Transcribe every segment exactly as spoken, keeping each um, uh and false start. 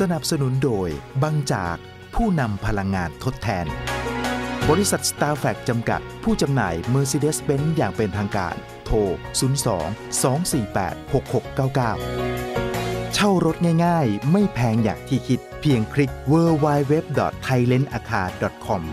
สนับสนุนโดยบังจากผู้นำพลังงานทดแทนบริษัท Starfax จำกัดผู้จำหน่าย Mercedes-Benz อย่างเป็นทางการโทร ศูนย์ สอง สอง สี่ แปด หก หก เก้า เก้า เช่ารถง่ายๆไม่แพงอย่างที่คิดเพียงคลิก ดับเบิลยู ดับเบิลยู ดับเบิลยู ดอท ไทยแลนด์อาคา ดอท คอม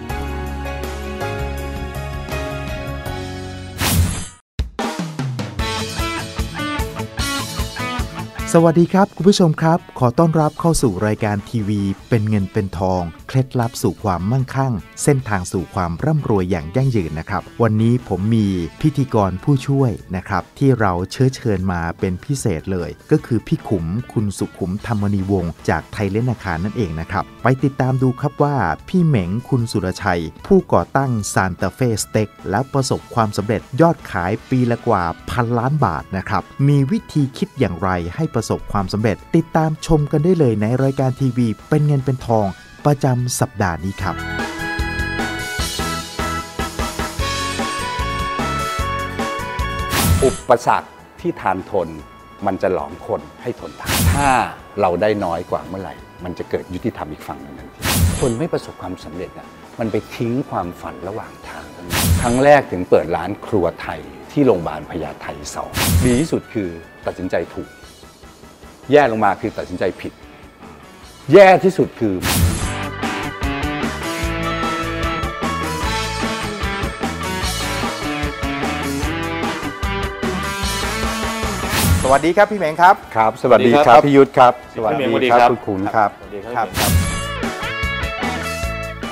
สวัสดีครับคุณผู้ชมครับขอต้อนรับเข้าสู่รายการทีวีเป็นเงินเป็นทองเคล็ดลับสู่ความมั่งคั่งเส้นทางสู่ความร่ำรวยอย่างยั่งยืนนะครับวันนี้ผมมีพิธีกรผู้ช่วยนะครับที่เราเชื้อเชิญมาเป็นพิเศษเลยก็คือพี่ขุมคุณสุขุมธรรมนีวงศ์จากไทยเลนอาคารนั่นเองนะครับไปติดตามดูครับว่าพี่เหม่งคุณสุรชัยผู้ก่อตั้ง Santafe Steak แล้วประสบความสำเร็จยอดขายปีละกว่าพันล้านบาทนะครับมีวิธีคิดอย่างไรให้ประสบความสำเร็จติดตามชมกันได้เลยในรายการทีวีเป็นเงินเป็นทองประจำสัปดาห์นี้ครับอุปสรรคที่ทานทนมันจะหลอมคนให้ทนทานถ้าเราได้น้อยกว่าเมื่อไหร่มันจะเกิดยุติธรรมอีกฝั่งหนึ่งทันทีคนไม่ประสบความสำเร็จอ่ะมันไปทิ้งความฝันระหว่างทางครั้งแรกถึงเปิดร้านครัวไทยที่โรงพยาบาลพญาไทสองดีที่สุดคือตัดสินใจถูกแย่ลงมาคือตัดสินใจผิดแย่ที่สุดคือสวัสดีครับพี่เหม่งครับครับสวัสดีครับพี่ยุทธครับสวัสดีครับคุณขุนครับสวัสดีครับ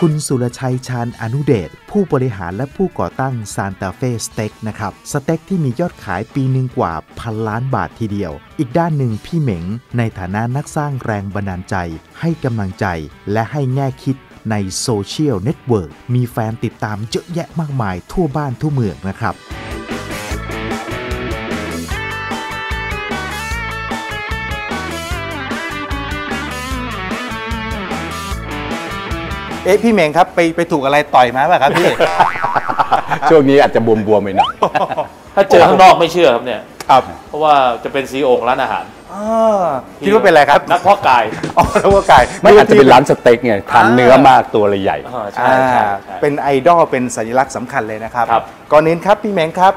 คุณสุรชัยชาญอนุเดชผู้บริหารและผู้ก่อตั้ง Santafe Steak นะครับสเต็กที่มียอดขายปีหนึ่งกว่าพันล้านบาททีเดียวอีกด้านหนึ่งพี่เหม่งในฐานะนักสร้างแรงบันดาลใจให้กำลังใจและให้แง่คิดในโซเชียลเน็ตเวิร์กมีแฟนติดตามเยอะแยะมากมายทั่วบ้านทั่วเมืองนะครับเอ๊ะพี่เหม่งครับไปไปถูกอะไรต่อยมาป่ะครับพี่ช่วงนี้อาจจะบวมๆไปหน่อยถ้าเจอข้างนอกไม่เชื่อครับเนี่ยครับเพราะว่าจะเป็นซีโอของร้านอาหารคิดว่าเป็นอะไรครับนักเพาะกายอ๋อนักเพาะกายไม่อาจจะเป็นร้านสเต็กไงทานเนื้อมากตัวเลยใหญ่ใช่เป็นไอดอลเป็นสัญลักษณ์สำคัญเลยนะครับก่อนอื่นครับพี่เหม่งครับ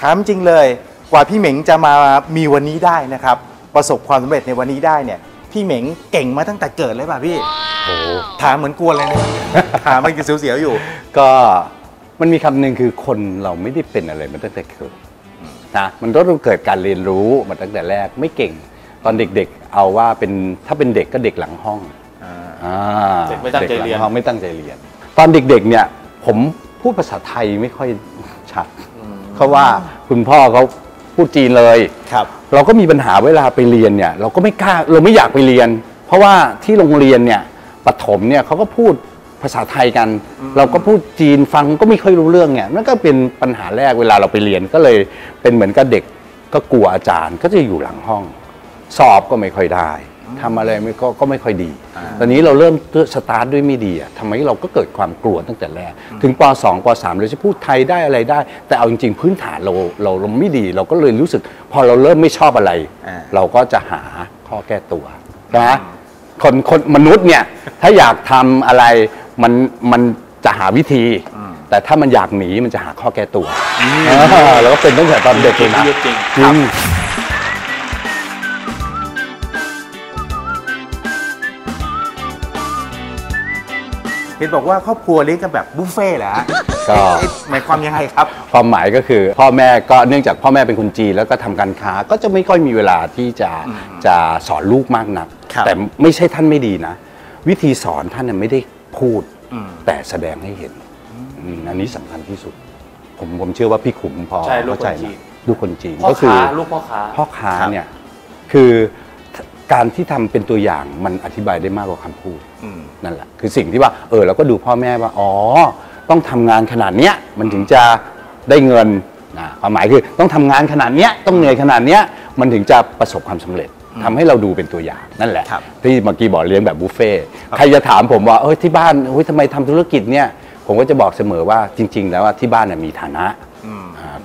ถามจริงเลยกว่าพี่เหม่งจะมามีวันนี้ได้นะครับประสบความสำเร็จในวันนี้ได้เนี่ยพี่เหม่งเก่งมาตั้งแต่เกิดเลยป่ะพี่ถามเหมือนกลัวเลยนะถามมันคือเสียวๆอยู่ก็มันมีคำหนึ่งคือคนเราไม่ได้เป็นอะไรมาตั้งแต่เกิดนะมันต้องเกิดการเรียนรู้มาตั้งแต่แรกไม่เก่งตอนเด็กๆเอาว่าเป็นถ้าเป็นเด็กก็เด็กหลังห้องเด็กไม่ตั้งใจเรียนไม่ตั้งใจเรียนตอนเด็กๆเนี่ยผมพูดภาษาไทยไม่ค่อยชัดเพราะว่าคุณพ่อเขาพูดจีนเลยครับเราก็มีปัญหาเวลาไปเรียนเนี่ยเราก็ไม่กล้าเราไม่อยากไปเรียนเพราะว่าที่โรงเรียนเนี่ยประถมเนี่ยเขาก็พูดภาษาไทยกันเราก็พูดจีนฟังก็ไม่ค่อยรู้เรื่องเนี่ยนั่นก็เป็นปัญหาแรกเวลาเราไปเรียนก็เลยเป็นเหมือนกับเด็กก็กลัวอาจารย์ก็จะอยู่หลังห้องสอบก็ไม่ค่อยได้ทำอะไรไม่ก็ก็ไม่ค่อยดีตอนนี้เราเริ่มสตาร์ทด้วยไม่ดีอ่ะทำไมเราก็เกิดความกลัวตั้งแต่แรกถึงป สอง ป สามเราจะพูดไทยได้อะไรได้แต่เอาจริงๆพื้นฐานเราเราเราไม่ดีเราก็เลยรู้สึกพอเราเริ่มไม่ชอบอะไรเราก็จะหาข้อแก้ตัวนะคนคนมนุษย์เนี่ยถ้าอยากทำอะไรมันมันจะหาวิธีแต่ถ้ามันอยากหนีมันจะหาข้อแก้ตัวแล้วก็เป็นตั้งแต่ตอนเด็กเลยนะจริงเห็นบอกว่าครอบครัวเลี้ยงกันแบบบุฟเฟ่ต์เหรอก็หมายความยังไงครับความหมายก็คือพ่อแม่ก็เนื่องจากพ่อแม่เป็นคนจีนแล้วก็ทำการค้าก็จะไม่ค่อยมีเวลาที่จะจะสอนลูกมากนักแต่ไม่ใช่ท่านไม่ดีนะวิธีสอนท่านไม่ได้พูดแต่แสดงให้เห็นอันนี้สำคัญที่สุดผมผมเชื่อว่าพี่ขุมพอเข้าใจนะลูกคนจีนก็คือลูกพ่อค้าพ่อค้าเนี่ยคือการที่ทำเป็นตัวอย่างมันอธิบายได้มากกว่าคำพูดนั่นแหละคือสิ่งที่ว่าเออเราก็ดูพ่อแม่ว่าอ๋อต้องทำงานขนาดเนี้ยมันถึงจะได้เงินนะความหมายคือต้องทำงานขนาดเนี้ยต้องเหนื่อยขนาดเนี้ยมันถึงจะประสบความสำเร็จทำให้เราดูเป็นตัวอย่างนั่นแหละที่เมื่อกี้บอกเลี้ยงแบบบุฟเฟ่ใครจะถามผมว่าเออที่บ้านเฮ้ยทำไมทำธุรกิจเนี่ยผมก็จะบอกเสมอว่าจริงๆแล้วที่บ้านน่ะมีฐานะ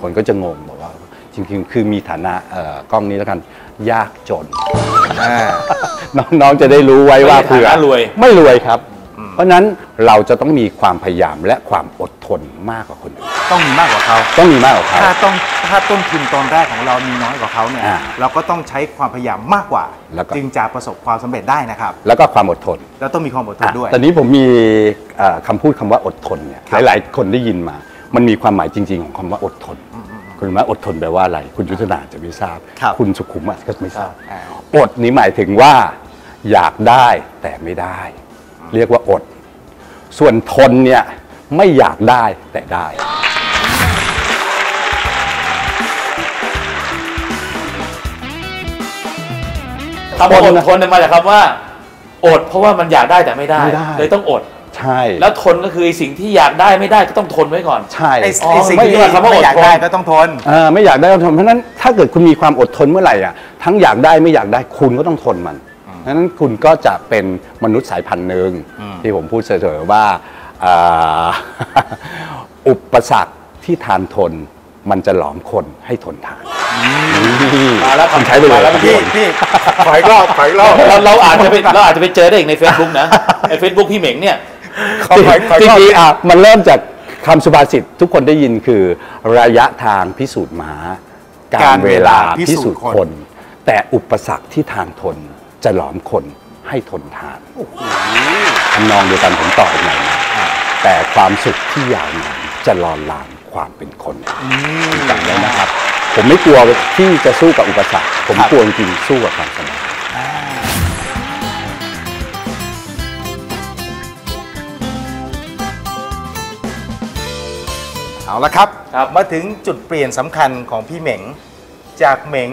คนก็จะงงบอกว่าจริงๆคือมีฐานะกล้องนี้แล้วกันยากจน น้องๆจะได้รู้ไว้ว่าเผื่อไม่รวยครับเพราะนั้นเราจะต้องมีความพยายามและความอดทนมากกว่าคนอื่นต้องมีมากกว่าเขาต้องมีมากกว่าเขาถ้าต้องถ้าต้นทุนตอนแรกของเรามีน้อยกว่าเขาเนี่ยเราก็ต้องใช้ความพยายามมากกว่าจึงจะประสบความสำเร็จได้นะครับแล้วก็ความอดทนแล้วต้องมีความอดทนด้วยตอนนี้ผมมีคำพูดคำว่าอดทนเนี่ยหลายๆคนได้ยินมามันมีความหมายจริงๆของคำว่าอดทนคุณว่าอดทนแปลว่าอะไรคุณยุทธนาจะไม่ทราบคุณสุขุมก็ไม่ทราบอดนี้หมายถึงว่าอยากได้แต่ไม่ได้เรียกว่าอดส่วนทนเนี่ยไม่อยากได้แต่ได้คำว่าอดทนมาจากคำว่าอดเพราะว่ามันอยากได้แต่ไม่ได้เลยต้องอดใช่แล้วทนก็คือสิ่งที่อยากได้ไม่ได้ก็ต้องทนไว้ก่อนใช่สิ่งที่ไม่อยากได้ก็ต้องทนไม่อยากได้ก็ทนเพราะนั้นถ้าเกิดคุณมีความอดทนเมื่อไหร่อ่ะทั้งอยากได้ไม่อยากได้คุณก็ต้องทนมันดังนั้นคุณก็จะเป็นมนุษย์สายพันธุ์หนึ่งที่ผมพูดเสมอว่าอุปสรรคที่ทานทนมันจะหลอมคนให้ทนทานมาแล้วคำใช้ไปเลยพี่พี่ถอยรอบถอยรอบเราเราอาจจะไปเราอาจจะไปเจอได้อีกใน Facebook นะใน Facebook พี่เหม่งเนี่ยที่ดีอ่ะมันเริ่มจากคำสุภาษิตทุกคนได้ยินคือระยะทางพิสูจน์ม้าการเวลาพิสูจน์คนแต่อุปสรรคที่ทานทนจะหลอมคนให้ทนทานทำนองเดียวกันผมต่อหน่อยนะแต่ความสุขที่ยาวนานจะหล่อหลามความเป็นคนจำได้นะครับผมไม่กลัวที่จะสู้กับอุปสรรคผมกลัวจริงสู้กับความสำเร็จเอาละครับมาถึงจุดเปลี่ยนสำคัญของพี่เหม่งจากเหม่ง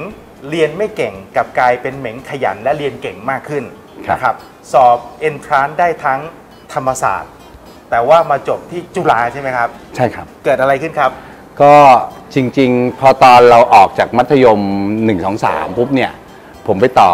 เรียนไม่เก่งกับกลายเป็นเหม่งขยันและเรียนเก่งมากขึ้นนะครับสอบเอนทรานซ์ได้ทั้งธรรมศาสตร์แต่ว่ามาจบที่จุฬาใช่ไหมครับใช่ครับเกิดอะไรขึ้นครับก็จริงๆพอตอนเราออกจากมัธยมหนึ่ง สอง สามปุ๊บเนี่ยผมไปต่อ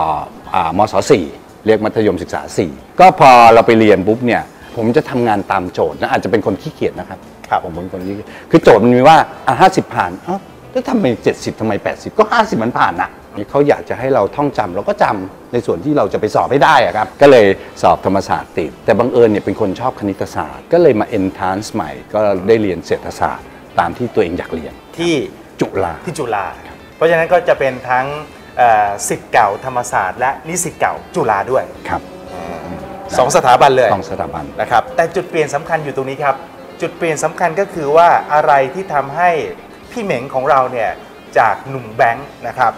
มศสี่เรียกมัธยมศึกษาสี่ก็พอเราไปเรียนปุ๊บเนี่ยผมจะทำงานตามโจทย์นะอาจจะเป็นคนขี้เกียจนะครับครับผมเป็นคนขี้เกียจคือโจทย์มันมีว่าอ่ะห้าสิบผ่านอ๋อแล้วทำไมเจ็ดสิบทำไมแปดสิบก็ห้าสิบมันผ่านนะเขาอยากจะให้เราท่องจำเราก็จำในส่วนที่เราจะไปสอบให้ได้ครับก็เลยสอบธรรมศาสตร์ติดแต่บังเอิญเนี่ยเป็นคนชอบคณิตศาสตร์ก็เลยมา entrance ใหม่ก็ได้เรียนเศรษฐศาสตร์ตามที่ตัวเองอยากเรียนที่จุฬาที่จุฬาเพราะฉะนั้นก็จะเป็นทั้งศิษย์เก่าธรรมศาสตร์และนิสิตเก่าจุฬาด้วยครับสองสถาบันเลยสองสถาบันนะครับแต่จุดเปลี่ยนสำคัญอยู่ตรงนี้ครับจุดเปลี่ยนสำคัญก็คือว่าอะไรที่ทำให้พี่เหม่งของเราเนี่ยจากหนุ่มแบงค์นะครับ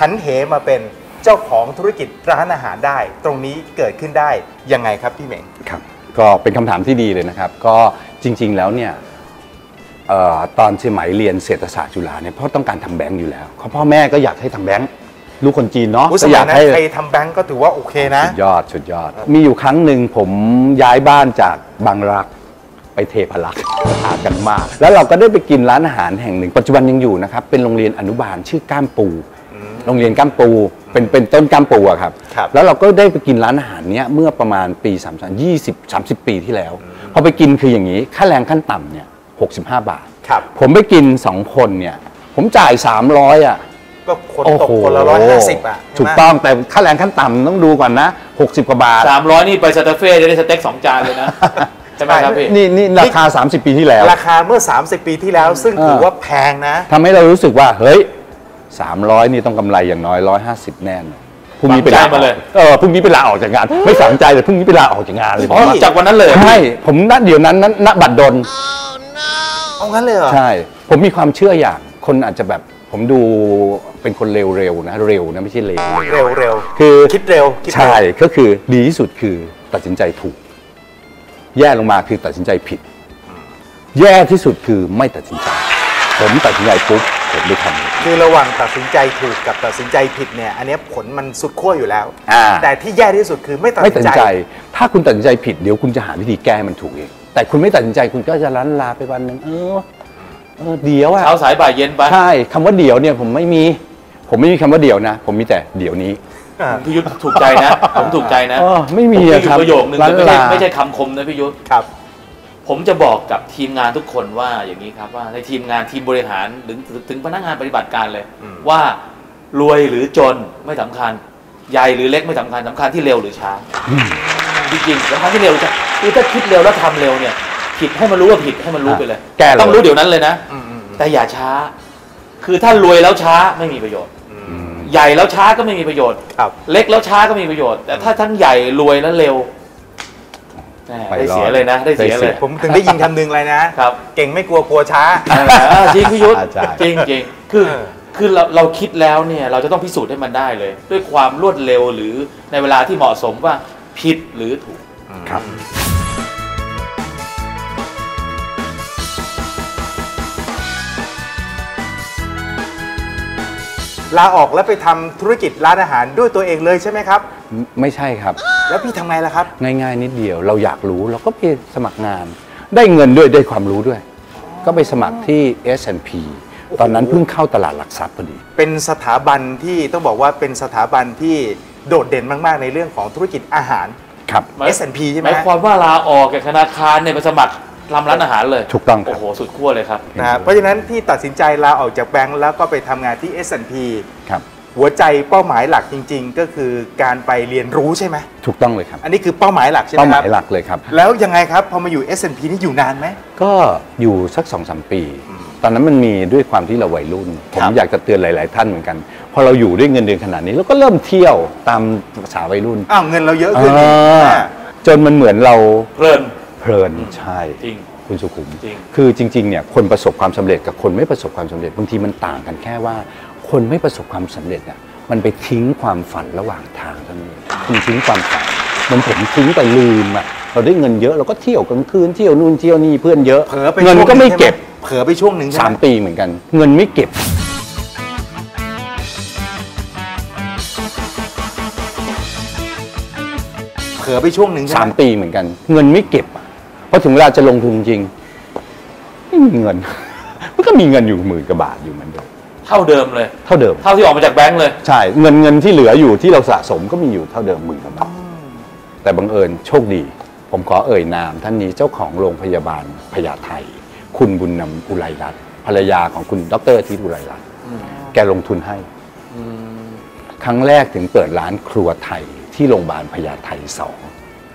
หันเหมาเป็นเจ้าของธุรกิจร้านอาหารได้ตรงนี้เกิดขึ้นได้ยังไงครับพี่เหม่งครับก็เป็นคำถามที่ดีเลยนะครับก็จริงๆแล้วเนี่ยตอนสมัยเรียนเศรษฐศาสตร์จุฬาเนี่ยพ่อต้องการทำแบงค์อยู่แล้วพ่อแม่ก็อยากให้ทำแบงค์ลูกคนจีนเนาะก็อยากให้ใครทำแบงค์ก็ถือว่าโอเคนะสุดยอดสุดยอดมีอยู่ครั้งหนึ่งผมย้ายบ้านจากบางรักไปเทพรักษ์หากันมากแล้วเราก็ได้ไปกินร้านอาหารแห่งหนึ่งปัจจุบันยังอยู่นะครับเป็นโรงเรียนอนุบาลชื่อก้ามปูโรงเรียนก้ามปูเป็นเป็นต้นก้ามปูอะครับแล้วเราก็ได้ไปกินร้านอาหารเนี้ยเมื่อประมาณปีสามสิบ ยี่สิบ สามสิบปีที่แล้วพอไปกินคืออย่างนี้ค่าแรงขั้นต่ำเนี่ยหกสิบห้าบาทผมไปกินสองคนเนี่ยผมจ่ายสามร้อยอ่ะก็คนตกคนละหนึ่งร้อยห้าสิบอ่ะถูกต้องแต่ค่าแรงขั้นต่ำต้องดูก่อนนะหกสิบกว่าบาทสามร้อยนี่ไปSantafeจะได้สเต็กสองจานเลยนะใช่ไหมครับพี่นี่นี่ราคาสามสิบปีที่แล้วราคาเมื่อสามสิบปีที่แล้วซึ่งถือว่าแพงนะทำให้เรารู้สึกว่าเฮ้ยสามร้อยนี่ต้องกำไรอย่างน้อยหนึ่งร้อยห้าสิบแน่นพรุ่งนี้ไปลาออกเออพรุ่งนี้ไปลาออกจากงานไม่สนใจเลยพรุ่งนี้ไปลาออกจากงานเลยจากวันนั้นเลยใช่ผมนัดเดี๋ยวนั้นนั้นนัดบัตรดลเอางั้นเลยเหรอใช่ผมมีความเชื่ออย่างคนอาจจะแบบผมดูเป็นคนเร็วๆนะเร็วนะไม่ใช่เร็วเร็วเร็วคือคิดเร็วใช่ก็คือดีที่สุดคือตัดสินใจถูกแย่ลงมาคือตัดสินใจผิดแย่ที่สุดคือไม่ตัดสินใจผมตัดสินใจปุ๊บผมได้ทำคือระหว่างตัดสินใจถูกกับตัดสินใจผิดเนี่ยอันนี้ผลมันสุดขั้วอยู่แล้วแต่ที่แย่ที่สุดคือไม่ตัดสินใจถ้าคุณตัดสินใจผิดเดี๋ยวคุณจะหาวิธีแก้มันถูกเองแต่คุณไม่ตัดสินใจคุณก็จะลั่นลาไปวันหนึ่งเออเออเดี๋ยวอะเช้าสายบ่ายเย็นไปใช่คำว่าเดี๋ยวเนี่ยผมไม่มีผมไม่มีคำว่าเดี๋ยวนะผมมีแต่เดี๋ยวนี้พี่ยุทธถูกใจนะผมถูกใจนะไม่มีครับประโยคนึงไม่ใช่ไม่ใช่คำคมนะพี่ยุทธครับผมจะบอกกับทีมงานทุกคนว่าอย่างนี้ครับว่าในทีมงานทีมบริหารถึงถึงพนักงานปฏิบัติการเลยว่ารวยหรือจนไม่สำคัญ ใหญ่หรือเล็กไม่สำคัญสำคัญที่เร็วหรือช้าจริงๆสำคัญที่เร็วจ้ะคือถ้าคิดเร็วแล้วทำเร็วเนี่ยผิดให้มันรู้ว่าผิดให้มันรู้ไปเลยต้องรู้เดี๋ยวนั้นเลยนะแต่อย่าช้าคือถ้ารวยแล้วช้าไม่มีประโยชน์ใหญ่แล้วช้าก็ไม่มีประโยชน์เล็กแล้วช้าก็ไม่มีประโยชน์แต่ถ้าทั้งใหญ่รวยและเร็วได้เสียเลยนะได้เสียเลยผมถึงได้ยินคำหนึ่งเลยนะเก่งไม่กลัวกลัวช้าจริงพี่ยุทธจริงจริงคือคือเราเราคิดแล้วเนี่ยเราจะต้องพิสูจน์ให้มันได้เลยด้วยความรวดเร็วหรือในเวลาที่เหมาะสมว่าผิดหรือถูกครับลาออกแล้วไปทำธุรกิจร้านอาหารด้วยตัวเองเลยใช่ไหมครับไม่ใช่ครับแล้วพี่ทำไงล่ะครับง่ายๆนิดเดียวเราอยากรู้เราก็ไปสมัครงานได้เงินด้วยได้ความรู้ด้วยก็ไปสมัครที่ เอส แอนด์ พี ตอนนั้นเพิ่งเข้าตลาดหลักทรัพย์พอดีเป็นสถาบันที่ต้องบอกว่าเป็นสถาบันที่โดดเด่นมากๆในเรื่องของธุรกิจอาหารครับ เอส แอนด์ พี ใช่ไหมหมายความว่าลาออกจากธนาคารเนี่ยไปสมัครทำร้านอาหารเลยถูกต้องโอ้โหสุดขั้วเลยครับนะเพราะฉะนั้นที่ตัดสินใจลาออกจากแบงก์แล้วก็ไปทำงานที่ เอส แอนด์ พี ครับหัวใจเป้าหมายหลักจริงๆก็คือการไปเรียนรู้ใช่ไหมถูกต้องเลยครับอันนี้คือเป้าหมายหลักใช่ไหมครับเป้าหมายหลักเลยครับแล้วยังไงครับพอมาอยู่ เอส แอนด์ พี นี่อยู่นานไหมก็อยู่สัก สองถึงสาม ปีตอนนั้นมันมีด้วยความที่เราวัยรุ่นผมอยากจะเตือนหลายๆท่านเหมือนกันพอเราอยู่ด้วยเงินเดือนขนาดนี้เราก็เริ่มเที่ยวตามภาษาวัยรุ่นอ้าวเงินเราเยอะขึ้นจนมันเหมือนเราเพลินเพลินใช่คุณสุขุมคือจริงๆเนี่ยคนประสบความสำเร็จกับคนไม่ประสบความสำเร็จบางทีมันต่างกันแค่ว่าคนไม่ประสบความสำเร็จอ่ะมันไปทิ้งความฝันระหว่างทางเท่านั้นคุณทิ้งความฝันมันผมทิ้งแต่ลืมอ่ะเราได้เงินเยอะเราก็เที่ยวกลางคืนเที่ยวนู่นเที่ยวนี่เพื่อนเยอะเงินก็ไม่เก็บเผลอไปช่วงหนึ่งสามปีเหมือนกันเงินไม่เก็บเผลอไปช่วงหนึ่งสามปีเหมือนกันเงินไม่เก็บพอถึงเวลาจะลงทุนจริงไม่มีเงินมันก็มีเงินอยู่หมื่นกว่าบาทอยู่เหมือนเดิมเท่าเดิมเลยเท่าเดิมเท่าที่ออกมาจากแบงค์เลยใช่เงินเงินที่เหลืออยู่ที่เราสะสมก็มีอยู่เท่าเดิมหมื่นกว่าบาทแต่บังเอิญโชคดีผมขอเอ่ยนามท่านนี้เจ้าของโรงพยาบาลพญาไทคุณบุญนำอุไรรัตน์ภรรยาของคุณดรทิพย์อุไรรัตน์แกลงทุนให้ครั้งแรกถึงเปิดร้านครัวไทยที่โรงพยาบาลพญาไทสอง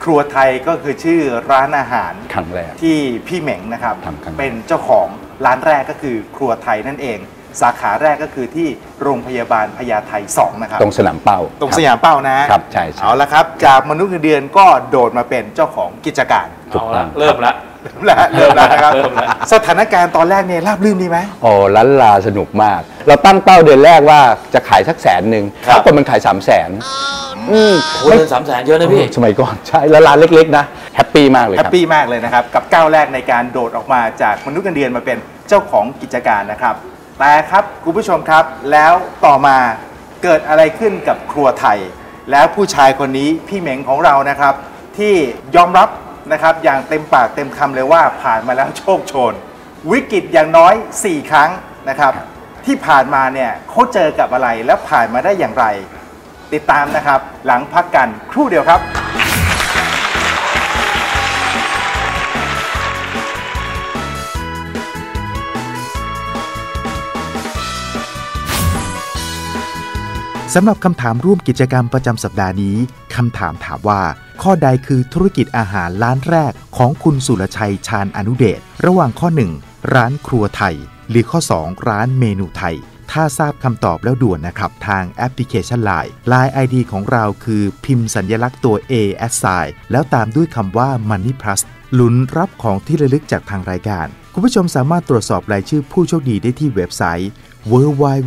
ครัวไทยก็คือชื่อร้านอาหารครั้งแรกที่พี่เหม่งนะครับเป็นเจ้าของร้านแรกก็คือครัวไทยนั่นเองสาขาแรกก็คือที่โรงพยาบาลพญาไทสองนะครับตรงสนามเป้าตรงสนามเป้านะครับใช่เอาละครับจากมนุษย์เงินเดือนก็โดดมาเป็นเจ้าของกิจการเอาละเริ่มละเริ่มละเริ่มละครับสถานการณ์ตอนแรกเนี่ยราบรื่นดีไหมอ๋อล้านลาสนุกมากเราตั้งเป้าเดือนแรกว่าจะขายสักแสนหนึ่งปรากฏมันขายสามแสนเงินสามแสนเยอะนะพี่สมัยก่อนใช่แล้วร้านเล็กๆนะแฮปปี้มากเลยแฮปปี้มากเลยนะครับกับก้าวแรกในการโดดออกมาจากมนุษย์เงินเดือนมาเป็นเจ้าของกิจการนะครับแต่ครับคุณผู้ชมครับแล้วต่อมาเกิดอะไรขึ้นกับครัวไทยแล้วผู้ชายคนนี้พี่เหม่งของเรานะครับที่ยอมรับนะครับอย่างเต็มปากเต็มคำเลยว่าผ่านมาแล้วโชคโชนวิกฤตอย่างน้อยสี่ครั้งนะครับที่ผ่านมาเนี่ยเขาเจอกับอะไรและผ่านมาได้อย่างไรติดตามนะครับหลังพักกันครู่เดียวครับสำหรับคำถามร่วมกิจกรรมประจำสัปดาห์นี้คำถามถามว่าข้อใดคือธุรกิจอาหารร้านแรกของคุณสุรชัยชาญอนุเดชระหว่างข้อหนึ่งร้านครัวไทยหรือข้อสองร้านเมนูไทยถ้าทราบคำตอบแล้วด่วนนะครับทางแอปพลิเคชัน ไลน์ ไลน์ ไอ ดี ของเราคือพิมพ์สัญลักษณ์ตัว A แอดไซน์แล้วตามด้วยคำว่า Money Plus ลุ้นรับของที่ระลึกจากทางรายการคุณผู้ชมสามารถตรวจสอบรายชื่อผู้โชคดีได้ที่เว็บไซต์ ดับเ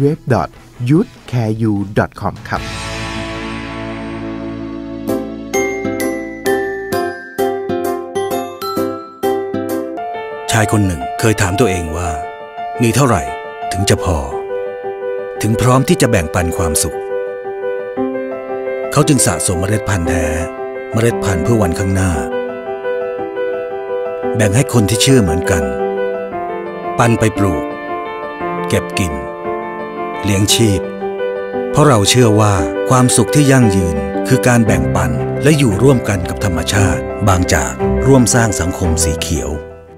บิลยู ดับเบิลยู ดับเบิลยู ดอท ยูทแคร์ยู ดอท คอม ครับชายคนหนึ่งเคยถามตัวเองว่ามีเท่าไหร่ถึงจะพอถึงพร้อมที่จะแบ่งปันความสุขเขาจึงสะสมเมล็ดพันธุ์แท้เมล็ดพันธุ์เพื่อวันข้างหน้าแบ่งให้คนที่เชื่อเหมือนกันปันไปปลูกเก็บกินเลี้ยงชีพเพราะเราเชื่อว่าความสุขที่ยั่งยืนคือการแบ่งปันและอยู่ร่วมกันกับธรรมชาติบางจากร่วมสร้างสังคมสีเขียว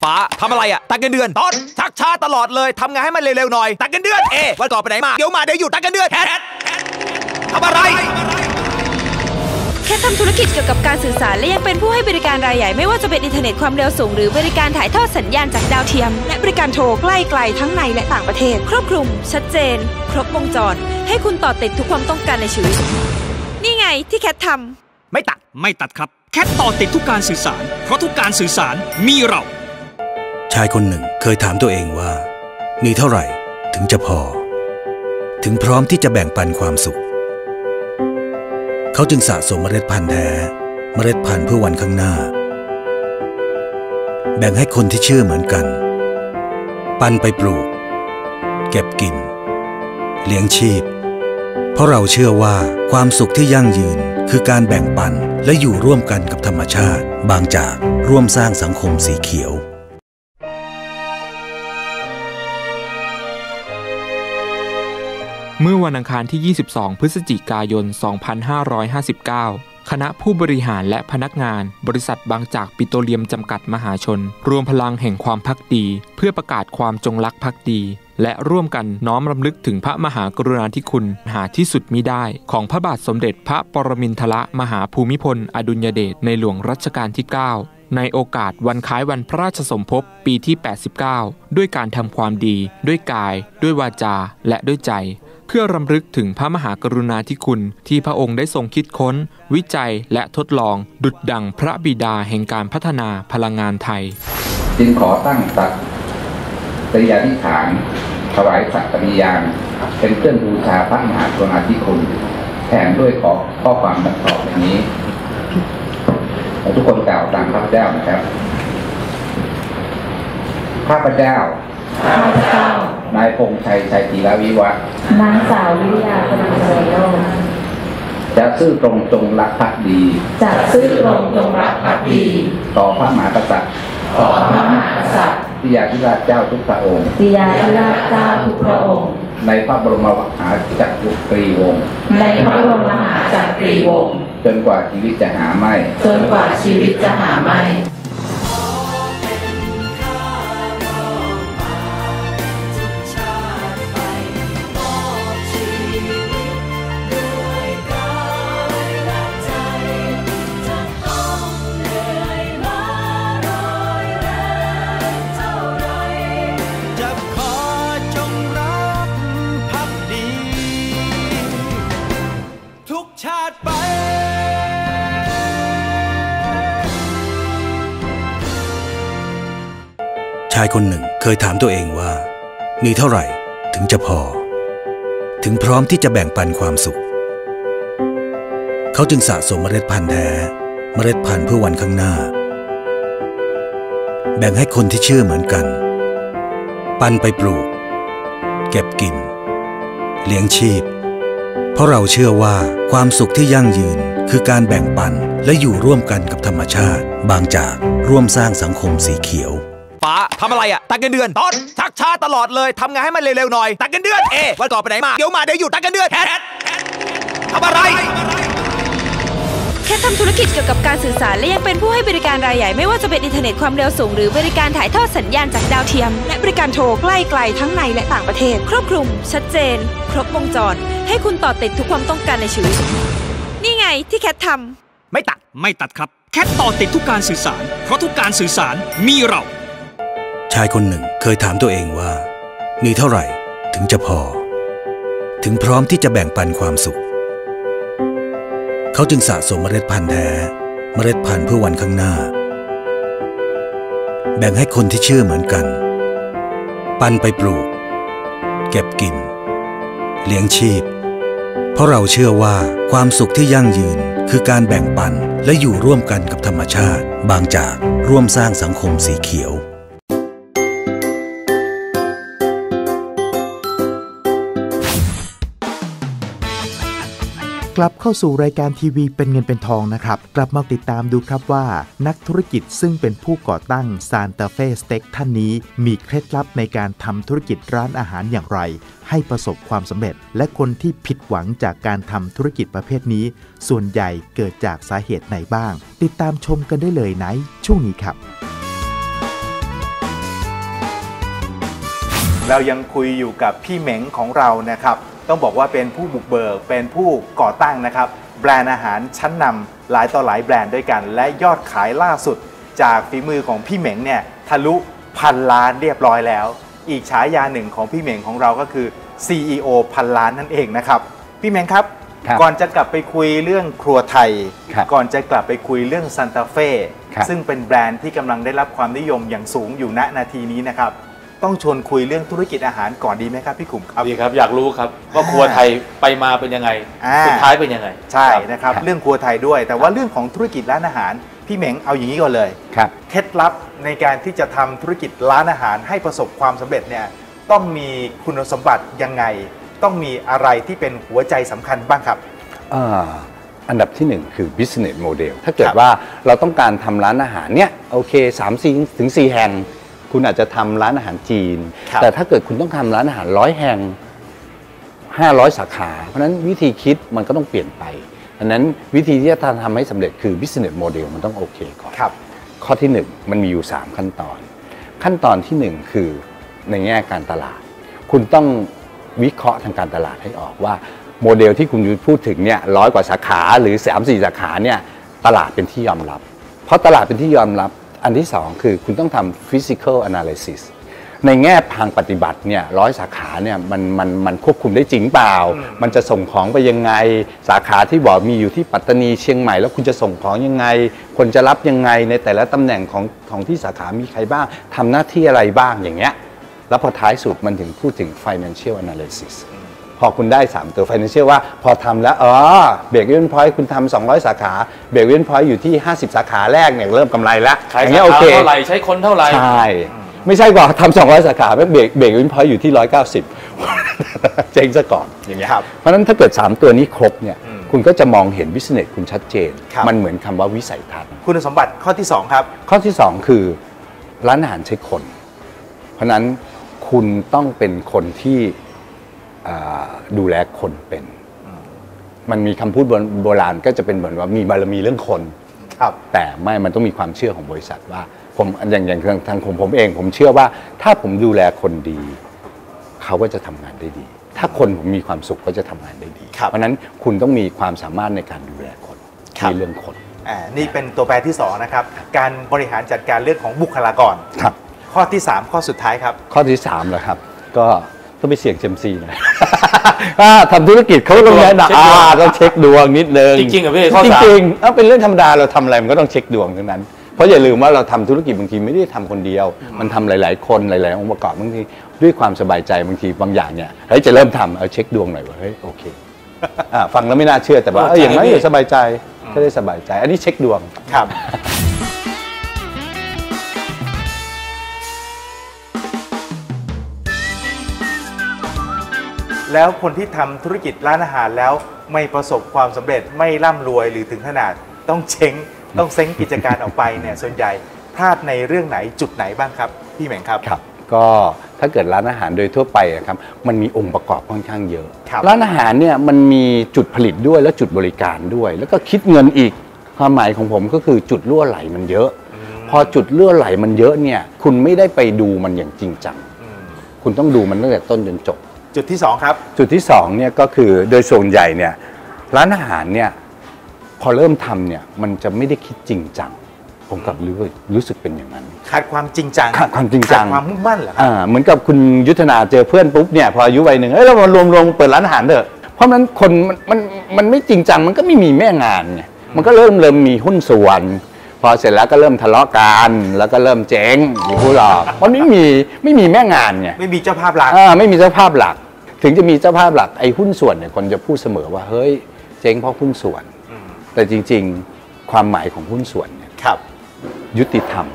ป้าทำอะไรอ่ะตักเงินเดือนต้นชักช้าตลอดเลยทำงานให้มันเร็วๆหน่อยตักเงินเดือนเอวันก่อนไปไหนมาเดี๋ยวมาเดี๋ยวอยู่ตักเงินเดือนแคททำอะไร และทำธุรกิจเกี่ยวกับการสื่อสารและยังเป็นผู้ให้บริการรายใหญ่ไม่ว่าจะเป็นอินเทอร์เน็ตความเร็วสูงหรือบริการถ่ายทอดสัญญาณจากดาวเทียมและบริการโทรใกล้ไกลทั้งในและต่างประเทศครอบคลุมชัดเจนครบวงจรให้คุณต่อติดทุกความต้องการในชีวิตนี่ไงที่แคททำไม่ตัดไม่ตัดครับแคทต่อติดทุกการสื่อสารเพราะทุกการสื่อสารมีเราชายคนหนึ่งเคยถามตัวเองว่ามีเท่าไหร่ถึงจะพอถึงพร้อมที่จะแบ่งปันความสุขเขาจึงสะสมเมล็ดพันธุ์แท้เมล็ดพันธุ์เพื่อวันข้างหน้าแบ่งให้คนที่เชื่อเหมือนกันปันไปปลูกเก็บกินเลี้ยงชีพเพราะเราเชื่อว่าความสุขที่ยั่งยืนคือการแบ่งปันและอยู่ร่วมกันกับธรรมชาติบางจากร่วมสร้างสังคมสีเขียวเมื่อวันอังคารที่ยี่สิบสองพฤศจิกายนสองพันห้าร้อยห้าสิบเก้าคณะผู้บริหารและพนักงานบริษัทบางจากปิโตรเลียมจำกัดมหาชนรวมพลังแห่งความภักดีเพื่อประกาศความจงรักภักดีและร่วมกันน้อมรำลึกถึงพระมหากรุณาธิคุณหาที่สุดมิได้ของพระบาทสมเด็จพระปรมินทรมหาภูมิพลอดุลยเดชในหลวงรัชกาลที่เก้าในโอกาสวันคล้ายวันพระราชสมภพปีที่แปดสิบเก้าด้วยการทำความดีด้วยกายด้วยวาจาและด้วยใจเพื่อรำลึกถึงพระมหากรุณาธิคุณที่พระองค์ได้ทรงคิดค้นวิจัยและทดลองดุจดั่งพระบิดาแห่งการพัฒนาพลังงานไทยจึงขอตั้งสัตยาธิษฐานถวายสัตย์ปฏิญาณเป็นเครื่องบูชาพระมหากรุณาธิคุณแถมด้วยขอข้อความดังต่อไปนี้ทุกคนกล่าวตามข้าพเจ้านะครับข้าพเจ้าข้าพเจ้านายพงษ์ชัยชัยธีรวิวัฒน์นางสาววิริยาสุนทรโยธินจะซื่อตรงจงรักภักดีจะซื่อตรงจงรักภักดีต่อพระมหากษัตริย์ต่อพระมหากษัตริย์ปิยาธิราชเจ้าทุกพระองค์ปิยาธิราชเจ้าทุกพระองค์ในพระบรมมหาจักรีวงศ์ในพระบรมมหาจักรีวงศ์จนกว่าชีวิตจะหาไม่จนกว่าชีวิตจะหาไม่ชายคนหนึ่งเคยถามตัวเองว่ามีเท่าไหร่ถึงจะพอถึงพร้อมที่จะแบ่งปันความสุขเขาจึงสะสมเมล็ดพันธุ์แท้เมล็ดพันธุ์เพื่อวันข้างหน้าแบ่งให้คนที่เชื่อเหมือนกันปันไปปลูกเก็บกินเลี้ยงชีพเพราะเราเชื่อว่าความสุขที่ยั่งยืนคือการแบ่งปันและอยู่ร่วมกันกับธรรมชาติบางจากร่วมสร้างสังคมสีเขียวป้าทำอะไรอ่ะตักเงินเดือนต้นชักช้าตลอดเลยทำงานให้มันเร็วๆหน่อยตักเงินเดือนเอวันก่อนไปไหนมาเดี๋ยวมาเดี๋ยวอยู่ตักเงินเดือนแคททำอะไรแคททำธุรกิจเกี่ยวกับการสื่อสารและยังเป็นผู้ให้บริการรายใหญ่ไม่ว่าจะเป็นอินเทอร์เน็ตความเร็วสูงหรือบริการถ่ายทอดสัญญาณจากดาวเทียมและบริการโทรใกล้ไกลทั้งในและต่างประเทศครอบคลุมชัดเจนครบวงจรให้คุณต่อติดทุกความต้องการในชีวิตนี่ไงที่แคททำไม่ตัดไม่ตัดครับแคทต่อติดทุกการสื่อสารเพราะทุกการสื่อสารมีเราชายคนหนึ่งเคยถามตัวเองว่ามีเท่าไหร่ถึงจะพอถึงพร้อมที่จะแบ่งปันความสุขเขาจึงสะสมเมล็ดพันธุ์แท้เมล็ดพันธุ์เพื่อวันข้างหน้าแบ่งให้คนที่เชื่อเหมือนกันปันไปปลูกเก็บกินเลี้ยงชีพเพราะเราเชื่อว่าความสุขที่ยั่งยืนคือการแบ่งปันและอยู่ร่วมกันกับธรรมชาติบางจากร่วมสร้างสังคมสีเขียวกลับเข้าสู่รายการทีวีเป็นเงินเป็นทองนะครับกลับมาติดตามดูครับว่านักธุรกิจซึ่งเป็นผู้ก่อตั้ง Santafe Steak ท่านนี้มีเคล็ดลับในการทำธุรกิจร้านอาหารอย่างไรให้ประสบความสำเร็จและคนที่ผิดหวังจากการทำธุรกิจประเภทนี้ส่วนใหญ่เกิดจากสาเหตุไหนบ้างติดตามชมกันได้เลยในช่วงนี้ครับเรายังคุยอยู่กับพี่เหม็งของเรานะครับต้องบอกว่าเป็นผู้บุกเบิกเป็นผู้ก่อตั้งนะครับ แบรนด์อาหารชั้นนำหลายต่อหลายแบรนด์ด้วยกันและยอดขายล่าสุดจากฝีมือของพี่เหม่งเนี่ยทะลุพันล้านเรียบร้อยแล้วอีกฉายาหนึ่งของพี่เหม่งของเราก็คือ ซี อี โอ พันล้านนั่นเองนะครับพี่เหม่งครับก่อนจะกลับไปคุยเรื่องครัวไทยก่อนจะกลับไปคุยเรื่อง Santafe ซึ่งเป็นแบรนด์ที่กำลังได้รับความนิยมอย่างสูงอยู่ณนาทีนี้นะครับต้องชวนคุยเรื่องธุรกิจอาหารก่อนดีไหมครับพี่ขุมครับดีครับอยากรู้ครับว่าครัวไทยไปมาเป็นยังไงสุดท้ายเป็นยังไงใช่นะครับเรื่องครัวไทยด้วยแต่ว่าเรื่องของธุรกิจร้านอาหารพี่เหม่งเอาอย่างนี้ก่อนเลยครับเคล็ดลับในการที่จะทำธุรกิจร้านอาหารให้ประสบความสำเร็จเนี่ยต้องมีคุณสมบัติยังไงต้องมีอะไรที่เป็นหัวใจสำคัญบ้างครับอันดับที่หนึ่งคือ business model ถ้าเกิดว่าเราต้องการทำร้านอาหารเนี่ยโอเค สามถึงสี่ แห่งคุณอาจจะทำร้านอาหารจีนแต่ถ้าเกิดคุณต้องทำร้านอาหารร้อยแห่งห้าร้อยสาขาเพราะฉะนั้นวิธีคิดมันก็ต้องเปลี่ยนไปอันนั้นวิธีที่จะทำให้สำเร็จคือ business model มันต้องโอเคก่อนข้อที่หนึ่งมันมีอยู่สามขั้นตอนขั้นตอนที่หนึ่งคือในแง่การตลาดคุณต้องวิเคราะห์ทางการตลาดให้ออกว่าโมเดลที่คุณพูดถึงเนี่ยร้อยกว่าสาขาหรือ สามถึงสี่ สาขาเนี่ยตลาดเป็นที่ยอมรับเพราะตลาดเป็นที่ยอมรับอันที่สองคือคุณต้องทำ physical analysis ในแง่ทางปฏิบัติเนี่ยร้อยสาขาเนี่ยมันมันมันควบคุมได้จริงเปล่ามันจะส่งของไปยังไงสาขาที่บอกมีอยู่ที่ปัตตานีเชียงใหม่แล้วคุณจะส่งของยังไงคนจะรับยังไงในแต่ละตำแหน่งของของที่สาขามีใครบ้างทำหน้าที่อะไรบ้างอย่างเงี้ยแล้วพอท้ายสุดมันถึงพูดถึง financial analysis พอคุณได้สามตัว financial ว่าพอทำแล้วอ๋อ break-even point คุณทำสองร้อยสาขา break-even point อยู่ที่ห้าสิบสาขาแรกเนี่ยเริ่มกำไรแล้วอย่างเงี้ยโอเคเท่าไหร่ใช้คนเท่าไหร่ใช่ไม่ใช่ว่าทำสองร้อยสาขาแล้ว break-even point อยู่ที่หนึ่งร้อยเก้าสิบเจ๊งซะก่อนอย่างเงี้ยเพราะฉะนั้นถ้าเกิดสามตัวนี้ครบเนี่ยคุณก็จะมองเห็น business คุณชัดเจนมันเหมือนคำว่าวิสัยทัศน์คุณสมบัติข้อที่สองครับข้อที่สองคือร้านอาหารใช้คนเพราะนั้นคุณต้องเป็นคนที่ดูแลคนเป็นมันมีคำพูดโบราณก็จะเป็นเหมือนว่ามีบารมีเรื่องคนแต่ไม่มันต้องมีความเชื่อของบริษัทว่าผมอย่างอย่างทางผมผมเองผมเชื่อว่าถ้าผมดูแลคนดีเขาก็จะทำงานได้ดีถ้าคนผมมีความสุขก็จะทำงานได้ดีเพราะนั้นคุณต้องมีความสามารถในการดูแลคนมีเรื่องคนนี่เป็นตัวแปรที่สองนะครับการบริหารจัดการเรื่องของบุคลากรข้อที่สามข้อสุดท้ายครับข้อที่สามเหรอครับก็ต้องไปเสี่ยงเซมซีหน่อยทำธุรกิจเขาต้องแนะนำต้องเช็คดวงนิดนึงจริงๆอ่ะพี่ข้อสามจริงๆเอาเป็นเรื่องธรรมดาเราทำอะไรมันก็ต้องเช็คดวงทั้งนั้นเพราะอย่าลืมว่าเราทำธุรกิจบางทีไม่ได้ทำคนเดียวมันทำหลายๆคนหลายๆองค์ประกอบบางทีด้วยความสบายใจบางทีบางอย่างเนี่ยเฮ้ยจะเริ่มทำเอาเช็คดวงหน่อยว่าเฮ้ยโอเคฟังแล้วไม่น่าเชื่อแต่ว่าอย่างนั้นสบายใจก็ได้สบายใจอันนี้เช็คดวงครับแล้วคนที่ทำธุรกิจร้านอาหารแล้วไม่ประสบความสำเร็จไม่ร่ำรวยหรือถึงขนาดต้องเช้งต้องเซ้งกิจการออกไปเนี่ยส่วนใหญ่พลาดในเรื่องไหนจุดไหนบ้างครับพี่เหม่งครับครับก็ถ้าเกิดร้านอาหารโดยทั่วไปครับมันมีองค์ประกอบค่อนข้างเยอะร้านอาหารเนี่ยมันมีจุดผลิตด้วยและจุดบริการด้วยแล้วก็คิดเงินอีกความหมายของผมก็คือจุดรั่วไหลมันเยอะพอจุดรั่วไหลมันเยอะเนี่ยคุณไม่ได้ไปดูมันอย่างจริงจังคุณต้องดูมันตั้งแต่ต้นจนจบจุดที่สองครับจุดที่สองเนี่ยก็คือโดยส่วนใหญ่เนี่ยร้านอาหารเนี่ยพอเริ่มทำเนี่ยมันจะไม่ได้คิดจริงจังผมกับรู้รู้สึกเป็นอย่างนั้นขาดความจริงจังขาดความจริงจังความมุ่งมั่นเหรออ่าเหมือนกับคุณยุทธนาเจอเพื่อนปุ๊บเนี่ยพออายุวัยหนึ่งเฮ้ยเรามารวมรวมเปิดร้านอาหารเถอะเพราะนั้นคนมันมันมันไม่จริงจังมันก็ไม่มีแม่งานไงมันก็เริ่มเริ่มมีหุ้นส่วนพอเสร็จแล้วก็เริ่มทะเลาะกันแล้วก็เริ่มเจ๊งอยู่ผู้หลอกเพราะไม่มีไม่มีแม่งานไงไม่มีเจ้าภาพหลักอ่าไม่มีเจ้าภาพหลักถึงจะมีเจ้าภาพหลักไอ้หุ้นส่วนเนี่ยคนจะพูดเสมอว่าเฮ้ยเจ๊งเพราะหุ้นส่วนแต่จริงๆความหมายของหุ้นส่วนเนี่ยครับยุติธรรม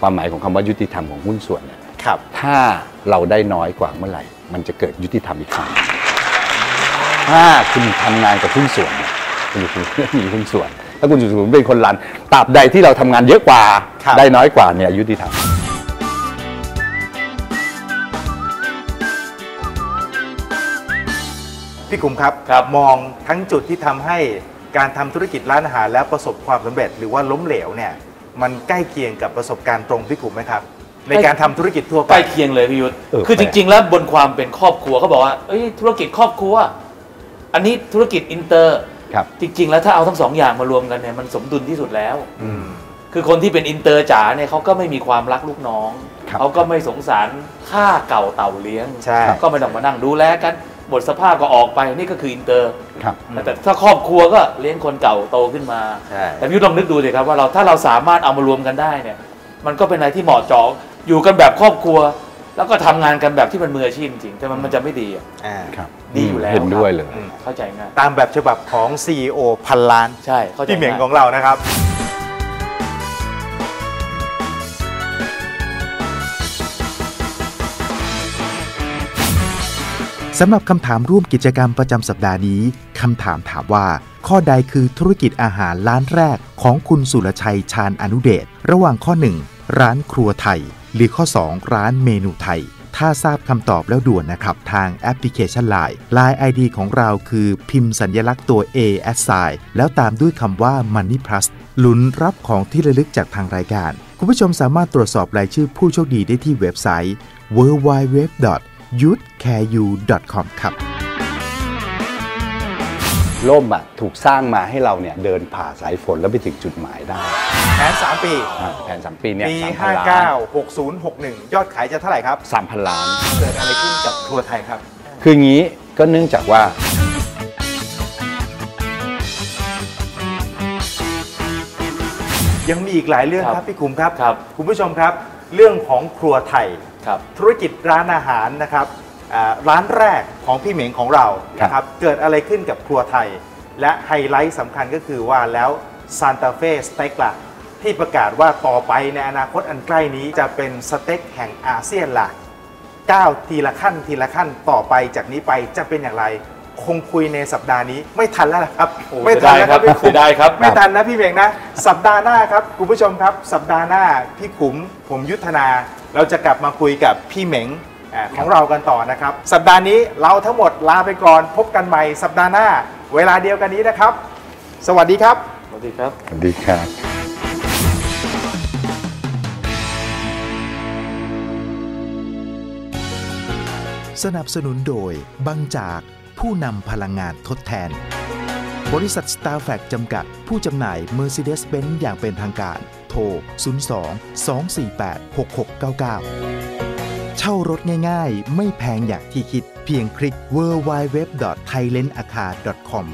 ความหมายของคำว่ายุติธรรมของหุ้นส่วนเนี่ยครับถ้าเราได้น้อยกว่าเมื่อไหร่มันจะเกิดยุติธรรมอีกครั้งถ้าคุณทำงานกับหุ้นส่วนเนี่ยคุณจะมีหุ้นส่วนถ้าคุณสูงเป็นคนรันตราบใดที่เราทำงานเยอะกว่าได้น้อยกว่าเนี่ยยุติธรรมพี่ขุมครับมองทั้งจุดที่ทำให้การทำธุรกิจร้านอาหารและประสบความสำเร็จหรือว่าล้มเหลวเนี่ยมันใกล้เคียงกับประสบการณ์ตรงพี่ขุมไหมครับในการทำธุรกิจทั่วไปใกล้เคียงเลยพี่ยุทธคือจริงๆแล้วบนความเป็นครอบครัวเขาบอกว่าธุรกิจครอบครัวอันนี้ธุรกิจอินเตอร์ จริงๆแล้วถ้าเอาทั้งสองอย่างมารวมกันเนี่ยมันสมดุลที่สุดแล้วคือคนที่เป็นอินเตอร์จ๋าเนี่ยเขาก็ไม่มีความรักลูกน้องเขาก็ไม่สงสารค่าเก่าเต่าเลี้ยงก็ไม่ต้องมานั่งดูแลกันหมดสภาพก็ออกไปนี่ก็คืออินเตอร์แต่ถ้าครอบครัวก็เลี้ยงคนเก่าโตขึ้นมาแต่พี่ลองนึกดูสิครับว่าเราถ้าเราสามารถเอามารวมกันได้เนี่ยมันก็เป็นอะไรที่เหมาะเจาะอยู่กันแบบครอบครัวแล้วก็ทำงานกันแบบที่มันมืออาชีพจริงแต่มันมันจะไม่ดีอ่ะดีอยู่แล้วเห็นด้วยเลยเข้าใจง่ายตามแบบฉบับของ ซี อี โอ พันล้านใช่ที่เหมียงของเรานะครับสำหรับคำถามร่วมกิจกรรมประจำสัปดาห์นี้คำถามถามว่าข้อใดคือธุรกิจอาหารร้านแรกของคุณสุรชัยชาญอนุเดชระหว่างข้อหนึ่งร้านครัวไทยหรือข้อสองร้านเมนูไทยถ้าทราบคำตอบแล้วด่วนนะครับทางแอปพลิเคชัน ไลน์ ไลน์ ไอ ดี ของเราคือพิมพ์สัญลักษณ์ตัว A แอดไซน์แล้วตามด้วยคำว่า Money Plus ลุ้นรับของที่ระลึกจากทางรายการคุณผู้ชมสามารถตรวจสอบรายชื่อผู้โชคดีได้ที่เว็บไซต์ ดับเบิลยู ดับเบิลยู ดับเบิลยู ดอท ยูดแคร์ยู ดอท คอม ครับร่มอ่ะถูกสร้างมาให้เราเนี่ยเดินผ่าสายฝนแล้วไปถึงจุดหมายได้แผนสามปีแผนสามปีเนี่ยปีห้าเก้า หกศูนย์ หกหนึ่งยอดขายจะเท่าไหร่ครับ สามพัน ล้านเกิดอะไรขึ้นกับครัวไทยครับคืองี้ก็เนื่องจากว่ายังมีอีกหลายเรื่องครับพี่คุ้มครับคุณผู้ชมครับเรื่องของครัวไทยธุรกิจร้านอาหารนะครับร้านแรกของพี่เหมียงของเราครับเกิดอะไรขึ้นกับครัวไทยและไฮไลท์สำคัญก็คือว่าแล้ว Santafe Steak ล่ะที่ประกาศว่าต่อไปในอนาคตอันใกล้นี้จะเป็นสเต็กแห่งอาเซียนล่ะก้าวทีละขั้นทีละขั้นต่อไปจากนี้ไปจะเป็นอย่างไรคงคุยในสัปดาห์นี้ไม่ทันแล้วนะครับไม่ทันแล้วครับพี่ขุมได้ครับไม่ทันนะพี่เหมียงนะสัปดาห์หน้าครับคุณผู้ชมครับสัปดาห์หน้าพี่ขุมผมยุทธนาเราจะกลับมาคุยกับพี่เหม็งของเรากันต่อนะครับสัปดาห์นี้เราทั้งหมดลาไปก่อนพบกันใหม่สัปดาห์หน้าเวลาเดียวกันนี้นะครับสวัสดีครับสวัสดีครับสวัสดีครับสนับสนุนโดยบังจากผู้นำพลังงานทดแทนบริษัท Starfax จำกัดผู้จำหน่าย Mercedes-Benz อย่างเป็นทางการโทร ศูนย์ สอง สอง สี่ แปด หก หก เก้า เก้า เช่ารถง่ายๆไม่แพงอย่างที่คิดเพียงคลิก ดับเบิลยู ดับเบิลยู ดับเบิลยู ดอท ไทยแลนด์อาคา ดอท คอม